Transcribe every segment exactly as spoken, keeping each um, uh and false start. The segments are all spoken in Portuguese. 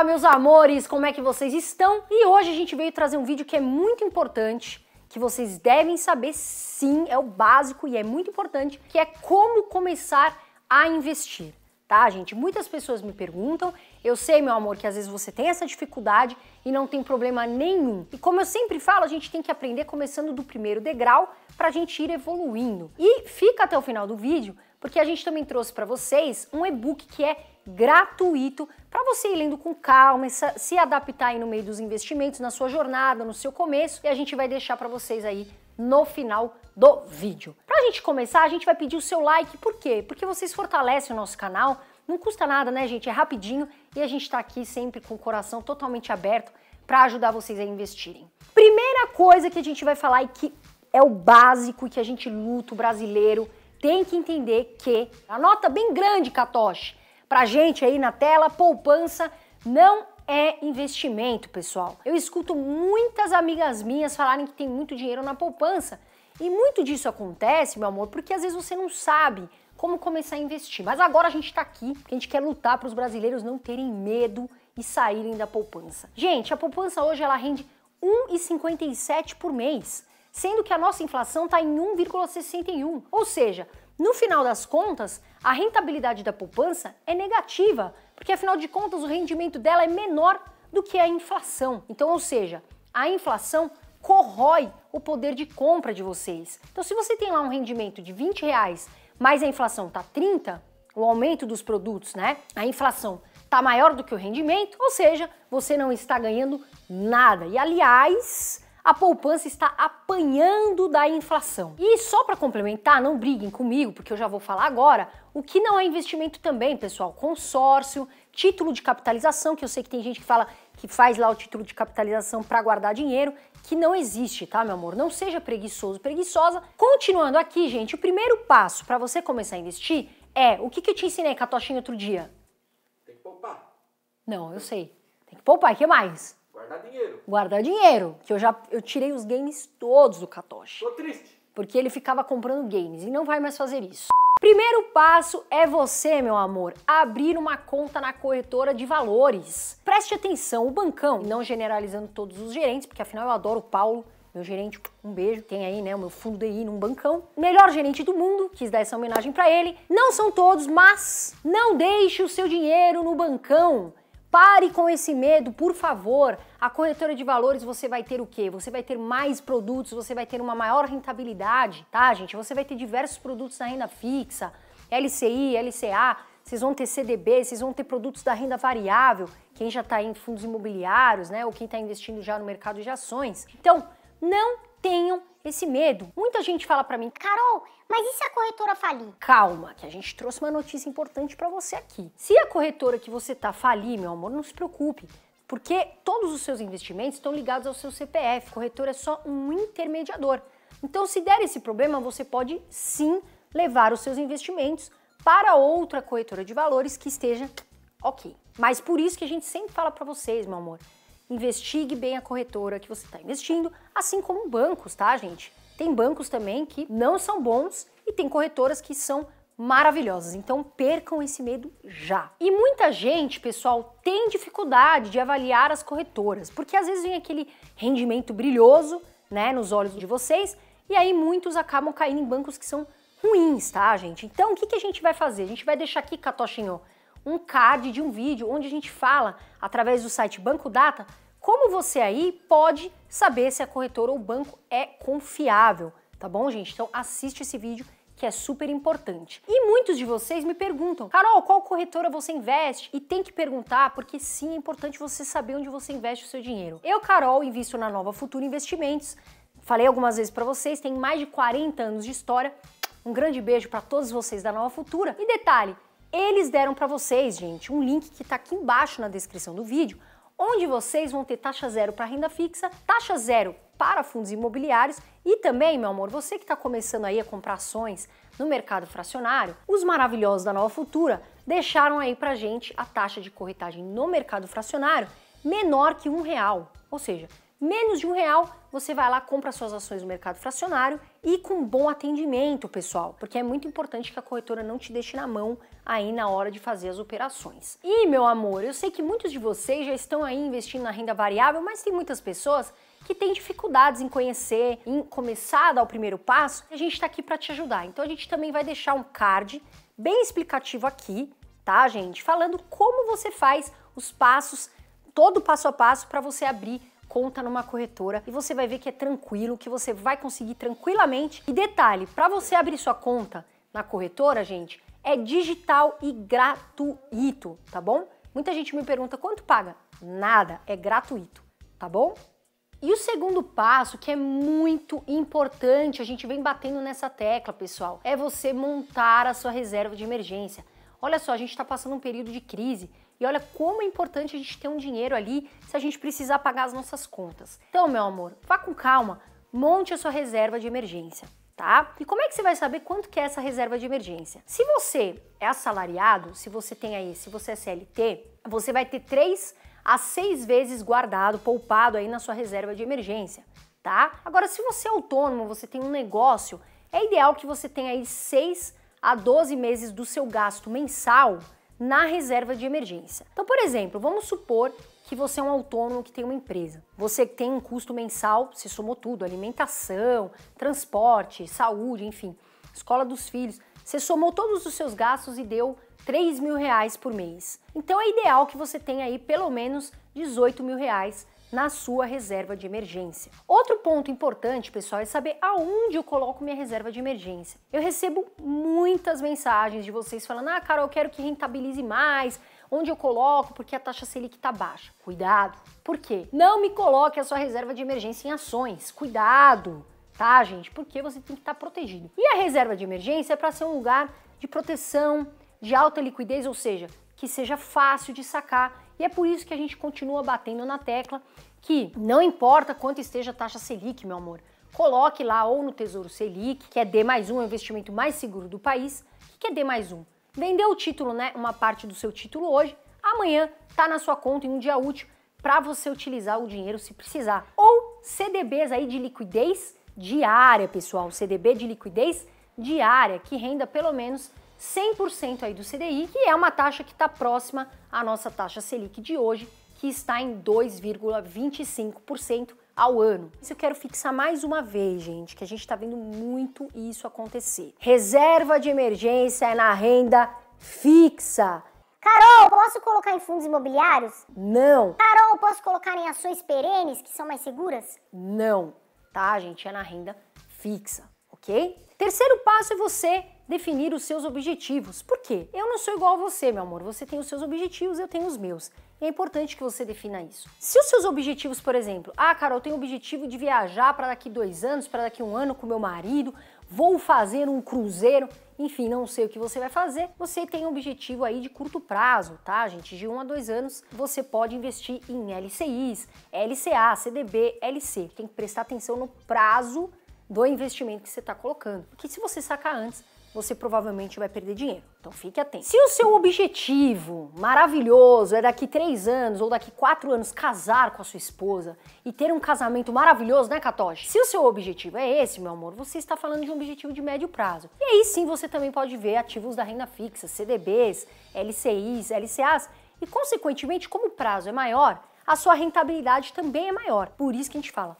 Olá, meus amores, como é que vocês estão? E hoje a gente veio trazer um vídeo que é muito importante, que vocês devem saber sim, é o básico e é muito importante, que é como começar a investir, tá, gente? Muitas pessoas me perguntam, eu sei, meu amor, que às vezes você tem essa dificuldade e não tem problema nenhum. E como eu sempre falo, a gente tem que aprender começando do primeiro degrau pra gente ir evoluindo. E fica até o final do vídeo, porque a gente também trouxe para vocês um e-book que é gratuito para você ir lendo com calma, se adaptar aí no meio dos investimentos, na sua jornada, no seu começo, e a gente vai deixar para vocês aí no final do vídeo. Pra gente começar, a gente vai pedir o seu like, por quê? Porque vocês fortalecem o nosso canal, não custa nada, né, gente? É rapidinho e a gente tá aqui sempre com o coração totalmente aberto para ajudar vocês a investirem. Primeira coisa que a gente vai falar e que é o básico e que a gente luta, o brasileiro tem que entender que, anota bem grande, Catoche, pra gente aí na tela, poupança não é investimento, pessoal. Eu escuto muitas amigas minhas falarem que tem muito dinheiro na poupança e muito disso acontece, meu amor, porque às vezes você não sabe como começar a investir. Mas agora a gente tá aqui, porque a gente quer lutar para os brasileiros não terem medo e saírem da poupança. Gente, a poupança hoje ela rende um vírgula cinquenta e sete por cento por mês, sendo que a nossa inflação tá em um vírgula sessenta e um por cento, ou seja, no final das contas, a rentabilidade da poupança é negativa, porque afinal de contas o rendimento dela é menor do que a inflação. Então, ou seja, a inflação corrói o poder de compra de vocês. Então, se você tem lá um rendimento de vinte reais, mas a inflação tá trinta, o aumento dos produtos, né? A inflação tá maior do que o rendimento, ou seja, você não está ganhando nada. E aliás, a poupança está apanhando da inflação. E só para complementar, não briguem comigo, porque eu já vou falar agora, o que não é investimento também, pessoal, consórcio, título de capitalização, que eu sei que tem gente que fala que faz lá o título de capitalização para guardar dinheiro, que não existe, tá, meu amor? Não seja preguiçoso, preguiçosa. Continuando aqui, gente, o primeiro passo para você começar a investir é, o que, que eu te ensinei, Catochinho, outro dia? Tem que poupar. Não, eu sei. Tem que poupar, o que mais? Guardar dinheiro. Guardar dinheiro, que eu já eu tirei os games todos do Catoche. Tô triste. Porque ele ficava comprando games e não vai mais fazer isso. Primeiro passo é você, meu amor, abrir uma conta na corretora de valores. Preste atenção, o bancão, não generalizando todos os gerentes, porque afinal eu adoro o Paulo, meu gerente, um beijo. Tem aí, né, o meu fundo D I num bancão. Melhor gerente do mundo, quis dar essa homenagem pra ele. Não são todos, mas não deixe o seu dinheiro no bancão. Pare com esse medo, por favor. A corretora de valores, você vai ter o quê? Você vai ter mais produtos, você vai ter uma maior rentabilidade, tá, gente? Você vai ter diversos produtos na renda fixa, L C I, L C A, vocês vão ter C D B, vocês vão ter produtos da renda variável, quem já tá em fundos imobiliários, né, ou quem tá investindo já no mercado de ações. Então, não tenham esse medo. Muita gente fala pra mim, Carol, mas e se a corretora falir? Calma, que a gente trouxe uma notícia importante pra você aqui. Se a corretora que você tá falir, meu amor, não se preocupe, porque todos os seus investimentos estão ligados ao seu C P F. Corretora é só um intermediador. Então, se der esse problema, você pode sim levar os seus investimentos para outra corretora de valores que esteja ok. Mas por isso que a gente sempre fala pra vocês, meu amor, investigue bem a corretora que você está investindo, assim como bancos, tá, gente? Tem bancos também que não são bons e tem corretoras que são maravilhosas, então percam esse medo já. E muita gente, pessoal, tem dificuldade de avaliar as corretoras, porque às vezes vem aquele rendimento brilhoso, né, nos olhos de vocês, e aí muitos acabam caindo em bancos que são ruins, tá, gente? Então, o que, que a gente vai fazer? A gente vai deixar aqui, Catochinho, um card de um vídeo onde a gente fala, através do site Banco Data, como você aí pode saber se a corretora ou o banco é confiável, tá bom, gente? Então assiste esse vídeo que é super importante. E muitos de vocês me perguntam, Carol, qual corretora você investe? E tem que perguntar porque sim, é importante você saber onde você investe o seu dinheiro. Eu, Carol, invisto na Nova Futura Investimentos, falei algumas vezes para vocês, tem mais de quarenta anos de história, um grande beijo para todos vocês da Nova Futura. E detalhe, eles deram para vocês, gente, um link que tá aqui embaixo na descrição do vídeo, onde vocês vão ter taxa zero para renda fixa, taxa zero para fundos imobiliários e também, meu amor, você que está começando aí a comprar ações no mercado fracionário, os maravilhosos da Nova Futura deixaram aí pra gente a taxa de corretagem no mercado fracionário menor que um real, ou seja, menos de um real, você vai lá, compra suas ações no mercado fracionário e com bom atendimento, pessoal, porque é muito importante que a corretora não te deixe na mão aí na hora de fazer as operações. E, meu amor, eu sei que muitos de vocês já estão aí investindo na renda variável, mas tem muitas pessoas que têm dificuldades em conhecer, em começar a dar o primeiro passo, e a gente está aqui para te ajudar. Então a gente também vai deixar um card bem explicativo aqui, tá, gente? Falando como você faz os passos, todo passo a passo para você abrir conta numa corretora, e você vai ver que é tranquilo, que você vai conseguir tranquilamente. E detalhe, para você abrir sua conta na corretora, gente, é digital e gratuito, tá bom? Muita gente me pergunta quanto paga? Nada, é gratuito, tá bom? E o segundo passo, que é muito importante, a gente vem batendo nessa tecla, pessoal, é você montar a sua reserva de emergência. Olha só, a gente está passando um período de crise e olha como é importante a gente ter um dinheiro ali se a gente precisar pagar as nossas contas. Então, meu amor, vá com calma, monte a sua reserva de emergência, tá? E como é que você vai saber quanto que é essa reserva de emergência? Se você é assalariado, se você tem aí, se você é C L T, você vai ter três a seis vezes guardado, poupado aí na sua reserva de emergência, tá? Agora, se você é autônomo, você tem um negócio, é ideal que você tenha aí seis a doze meses do seu gasto mensal na reserva de emergência. Então, por exemplo, vamos supor que você é um autônomo que tem uma empresa. Você tem um custo mensal, se somou tudo, alimentação, transporte, saúde, enfim, escola dos filhos. Você somou todos os seus gastos e deu três mil reais por mês. Então é ideal que você tenha aí pelo menos dezoito mil reais na sua reserva de emergência. Outro ponto importante, pessoal, é saber aonde eu coloco minha reserva de emergência. Eu recebo muitas mensagens de vocês falando: ah, Carol, eu quero que rentabilize mais, onde eu coloco porque a taxa Selic tá baixa. Cuidado, por quê? Não me coloque a sua reserva de emergência em ações, cuidado, tá, gente? Porque você tem que estar protegido. E a reserva de emergência é para ser um lugar de proteção, de alta liquidez, ou seja, que seja fácil de sacar. E é por isso que a gente continua batendo na tecla que não importa quanto esteja a taxa Selic, meu amor, coloque lá ou no Tesouro Selic, que é D mais um, é o investimento mais seguro do país. O que é D mais um? Vendeu o título, né? Uma parte do seu título hoje, amanhã tá na sua conta em um dia útil para você utilizar o dinheiro se precisar. Ou C D Bs aí de liquidez diária, pessoal, C D B de liquidez diária, que renda pelo menos cem por cento aí do C D I, que é uma taxa que está próxima à nossa taxa Selic de hoje, que está em dois vírgula vinte e cinco por cento ao ano. Isso eu quero fixar mais uma vez, gente, que a gente está vendo muito isso acontecer. Reserva de emergência é na renda fixa. Carol, posso colocar em fundos imobiliários? Não. Carol, posso colocar em ações perenes, que são mais seguras? Não. Tá, gente? É na renda fixa, ok? Terceiro passo é você definir os seus objetivos. Por quê? Eu não sou igual a você, meu amor. Você tem os seus objetivos, eu tenho os meus. E é importante que você defina isso. Se os seus objetivos, por exemplo, ah, Carol, eu tenho o objetivo de viajar para daqui dois anos, para daqui um ano com meu marido, vou fazer um cruzeiro, enfim, não sei o que você vai fazer, você tem um objetivo aí de curto prazo, tá, gente? De um a dois anos, você pode investir em L C Is, L C A, C D B, L C. Tem que prestar atenção no prazo do investimento que você está colocando, porque se você sacar antes, você provavelmente vai perder dinheiro, então fique atento. Se o seu objetivo maravilhoso é daqui três anos ou daqui quatro anos casar com a sua esposa e ter um casamento maravilhoso, né, Catoche? Se o seu objetivo é esse, meu amor, você está falando de um objetivo de médio prazo. E aí sim você também pode ver ativos da renda fixa, C D Bs, L C Is, L C As, e consequentemente, como o prazo é maior, a sua rentabilidade também é maior. Por isso que a gente fala,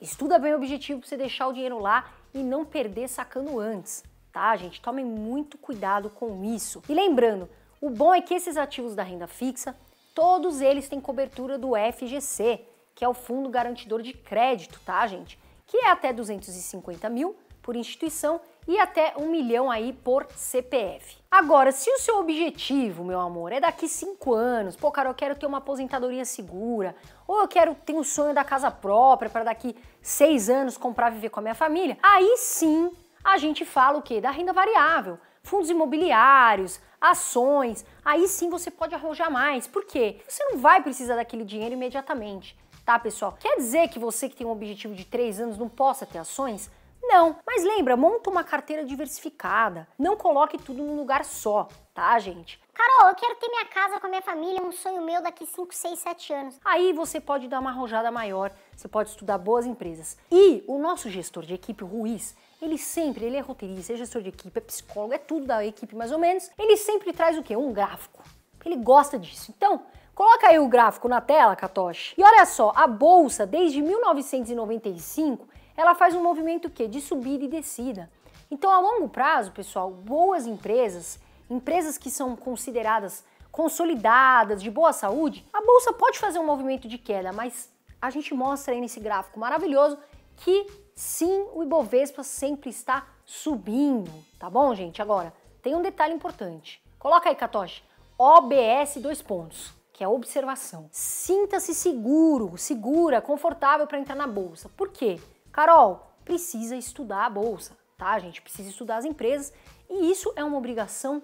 estuda bem o objetivo para você deixar o dinheiro lá e não perder sacando antes. Tá, gente? Tomem muito cuidado com isso. E lembrando, o bom é que esses ativos da renda fixa, todos eles têm cobertura do F G C, que é o Fundo Garantidor de Crédito, tá, gente? Que é até duzentos e cinquenta mil por instituição e até um milhão aí por C P F. Agora, se o seu objetivo, meu amor, é daqui cinco anos, pô, cara, eu quero ter uma aposentadoria segura, ou eu quero ter um sonho da casa própria para daqui seis anos comprar e viver com a minha família, aí sim a gente fala o quê? Da renda variável, fundos imobiliários, ações, aí sim você pode arrojar mais. Por quê? Você não vai precisar daquele dinheiro imediatamente, tá, pessoal? Quer dizer que você que tem um objetivo de três anos não possa ter ações? Não, mas lembra, monta uma carteira diversificada, não coloque tudo num lugar só, tá, gente? Carol, eu quero ter minha casa com a minha família, um sonho meu daqui cinco, seis, sete anos. Aí você pode dar uma arrojada maior, você pode estudar boas empresas. E o nosso gestor de equipe, o Ruiz, ele sempre, ele é roteirista, é gestor de equipe, é psicólogo, é tudo da equipe mais ou menos. Ele sempre traz o quê? Um gráfico. Ele gosta disso. Então, coloca aí o gráfico na tela, Catoche. E olha só, a bolsa, desde mil novecentos e noventa e cinco, ela faz um movimento o quê? De subida e descida. Então, a longo prazo, pessoal, boas empresas... Empresas que são consideradas consolidadas, de boa saúde, a bolsa pode fazer um movimento de queda, mas a gente mostra aí nesse gráfico maravilhoso que sim, o Ibovespa sempre está subindo, tá bom, gente? Agora, tem um detalhe importante. Coloca aí, Catoche, O B S dois pontos, que é a observação. Sinta-se seguro, segura, confortável para entrar na bolsa. Por quê? Carol, precisa estudar a bolsa, tá, gente? Precisa estudar as empresas e isso é uma obrigação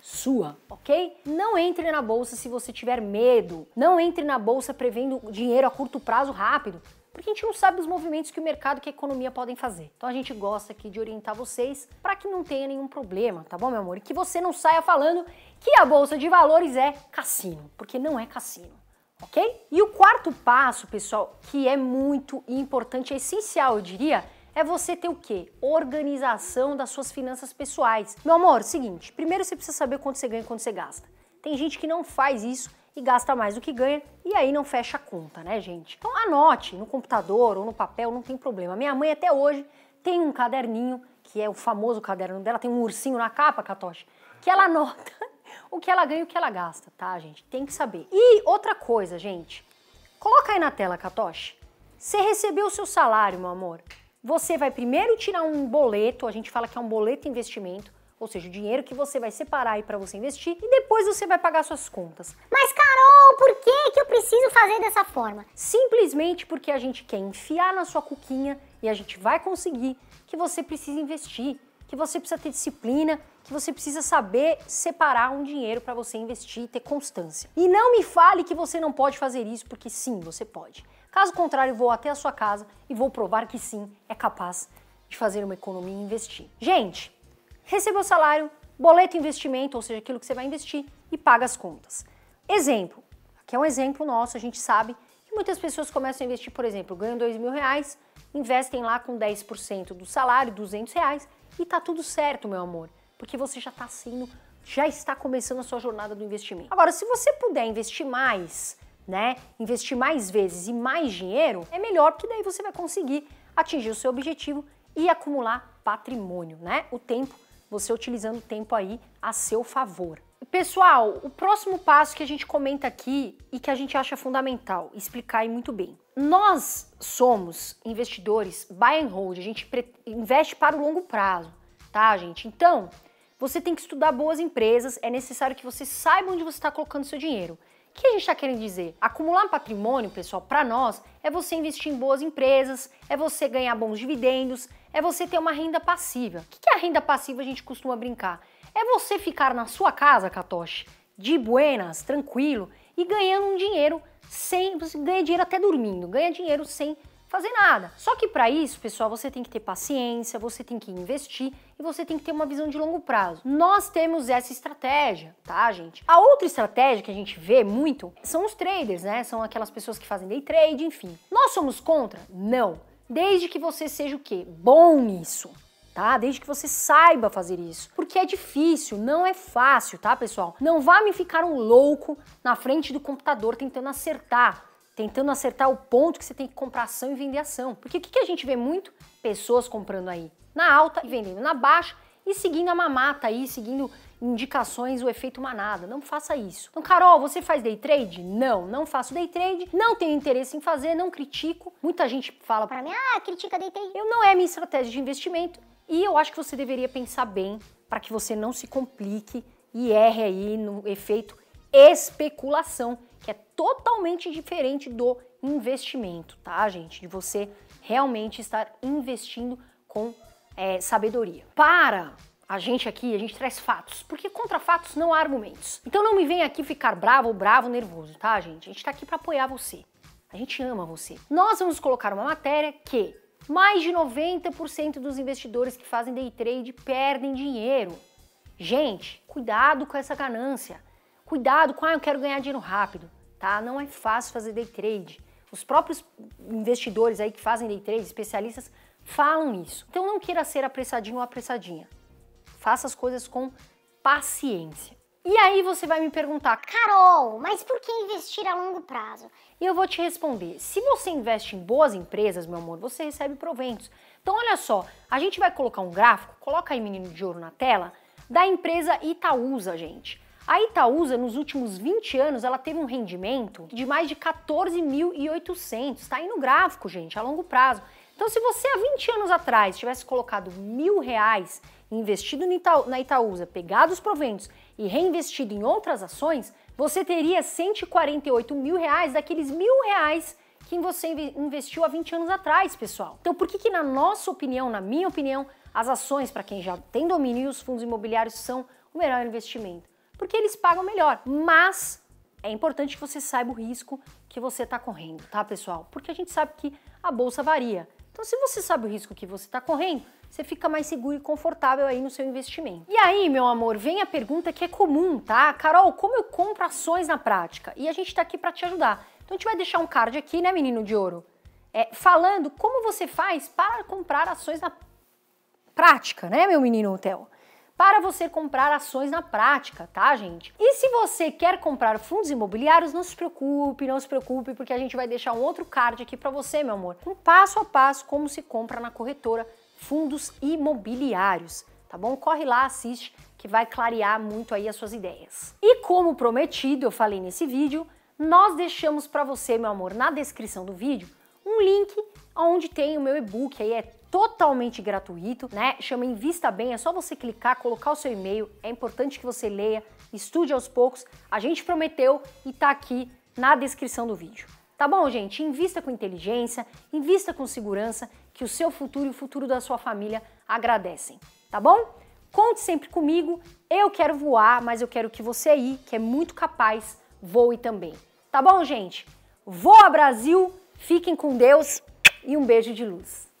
sua, ok? Não entre na bolsa se você tiver medo, não entre na bolsa prevendo dinheiro a curto prazo rápido, porque a gente não sabe os movimentos que o mercado, que a economia podem fazer. Então a gente gosta aqui de orientar vocês para que não tenha nenhum problema, tá bom, meu amor? E que você não saia falando que a bolsa de valores é cassino, porque não é cassino, ok? E o quarto passo, pessoal, que é muito importante, é essencial, eu diria, é você ter o quê? Organização das suas finanças pessoais. Meu amor, seguinte, primeiro você precisa saber quanto você ganha e quanto você gasta. Tem gente que não faz isso e gasta mais do que ganha e aí não fecha a conta, né, gente? Então anote no computador ou no papel, não tem problema. Minha mãe até hoje tem um caderninho, que é o famoso caderno dela, tem um ursinho na capa, Catoche, que ela anota o que ela ganha e o que ela gasta, tá, gente? Tem que saber. E outra coisa, gente, coloca aí na tela, Catoche, você recebeu o seu salário, meu amor, você vai primeiro tirar um boleto, a gente fala que é um boleto investimento, ou seja, o dinheiro que você vai separar aí para você investir e depois você vai pagar suas contas. Mas Carol, por que que eu preciso fazer dessa forma? Simplesmente porque a gente quer enfiar na sua cuquinha e a gente vai conseguir que você precisa investir, que você precisa ter disciplina, que você precisa saber separar um dinheiro para você investir e ter constância. E não me fale que você não pode fazer isso, porque sim, você pode. Caso contrário, vou até a sua casa e vou provar que sim, é capaz de fazer uma economia e investir. Gente, recebeu o salário, boleto investimento, ou seja, aquilo que você vai investir e paga as contas. Exemplo, aqui é um exemplo nosso, a gente sabe que muitas pessoas começam a investir, por exemplo, ganham dois mil reais, investem lá com dez por cento do salário, duzentos reais, e tá tudo certo, meu amor, porque você já tá sendo, já está começando a sua jornada do investimento. Agora, se você puder investir mais, né? Investir mais vezes e mais dinheiro é melhor, porque daí você vai conseguir atingir o seu objetivo e acumular patrimônio, né? O tempo, você utilizando o tempo aí a seu favor. Pessoal, o próximo passo que a gente comenta aqui e que a gente acha fundamental explicar aí muito bem. Nós somos investidores buy and hold, a gente investe para o longo prazo, tá, gente? Então, você tem que estudar boas empresas, é necessário que você saiba onde você está colocando seu dinheiro. O que a gente está querendo dizer? Acumular patrimônio, pessoal, para nós, é você investir em boas empresas, é você ganhar bons dividendos, é você ter uma renda passiva. O que é a renda passiva, a gente costuma brincar? É você ficar na sua casa, Catoche, de buenas, tranquilo, e ganhando um dinheiro sem... Você ganha dinheiro até dormindo, ganha dinheiro sem fazer nada. Só que para isso, pessoal, você tem que ter paciência, você tem que investir e você tem que ter uma visão de longo prazo. Nós temos essa estratégia, tá, gente? A outra estratégia que a gente vê muito são os traders, né? São aquelas pessoas que fazem day trade, enfim. Nós somos contra? Não. Desde que você seja o quê? Bom nisso, tá? Desde que você saiba fazer isso. Porque é difícil, não é fácil, tá, pessoal? Não vá me ficar um louco na frente do computador tentando acertar. Tentando acertar o ponto que você tem que comprar ação e vender ação. Porque o que a gente vê muito? Pessoas comprando aí na alta e vendendo na baixa e seguindo a mamata aí, seguindo indicações, o efeito manada. Não faça isso. Então, Carol, você faz day trade? Não, não faço day trade, não tenho interesse em fazer, não critico. Muita gente fala para mim, ah, critica day trade. Eu não é a minha estratégia de investimento e eu acho que você deveria pensar bem para que você não se complique e erre aí no efeito especulação, que é totalmente diferente do investimento, tá, gente? De você realmente estar investindo com é, sabedoria. Para a gente aqui, a gente traz fatos, porque contra fatos não há argumentos. Então não me vem aqui ficar bravo, bravo, nervoso, tá, gente? A gente tá aqui para apoiar você, a gente ama você. Nós vamos colocar uma matéria que mais de noventa por cento dos investidores que fazem day trade perdem dinheiro. Gente, cuidado com essa ganância. Cuidado com, ah, eu quero ganhar dinheiro rápido, tá? Não é fácil fazer day trade. Os próprios investidores aí que fazem day trade, especialistas, falam isso. Então não queira ser apressadinho ou apressadinha. Faça as coisas com paciência. E aí você vai me perguntar, Carol, mas por que investir a longo prazo? E eu vou te responder, se você investe em boas empresas, meu amor, você recebe proventos. Então olha só, a gente vai colocar um gráfico, coloca aí menino de ouro na tela, da empresa Itaúsa, gente. A Itaúsa, nos últimos vinte anos, ela teve um rendimento de mais de quatorze mil e oitocentos, está aí no gráfico, gente, a longo prazo. Então se você há vinte anos atrás tivesse colocado mil reais investido na Itaúsa, pegado os proventos e reinvestido em outras ações, você teria cento e quarenta e oito mil reais daqueles mil reais que você investiu há vinte anos atrás, pessoal. Então por que que, na nossa opinião, na minha opinião, as ações, para quem já tem domínio, e os fundos imobiliários são o melhor investimento? Porque eles pagam melhor, mas é importante que você saiba o risco que você está correndo, tá, pessoal? Porque a gente sabe que a bolsa varia. Então se você sabe o risco que você está correndo, você fica mais seguro e confortável aí no seu investimento. E aí, meu amor, vem a pergunta que é comum, tá? Carol, como eu compro ações na prática? E a gente tá aqui para te ajudar. Então a gente vai deixar um card aqui, né, menino de ouro? É, falando como você faz para comprar ações na prática, né, meu menino hotel? Para você comprar ações na prática, tá, gente? E se você quer comprar fundos imobiliários, não se preocupe, não se preocupe, porque a gente vai deixar um outro card aqui para você, meu amor, com passo a passo como se compra na corretora fundos imobiliários, tá bom? Corre lá, assiste, que vai clarear muito aí as suas ideias. E como prometido, eu falei nesse vídeo, nós deixamos para você, meu amor, na descrição do vídeo, um link onde tem o meu e-book, aí é totalmente gratuito, né? Chama Invista Bem, é só você clicar, colocar o seu e-mail, é importante que você leia, estude aos poucos, a gente prometeu e tá aqui na descrição do vídeo. Tá bom, gente? Invista com inteligência, invista com segurança, que o seu futuro e o futuro da sua família agradecem, tá bom? Conte sempre comigo, eu quero voar, mas eu quero que você aí, que é muito capaz, voe também. Tá bom, gente? Voa, Brasil! Fiquem com Deus e um beijo de luz.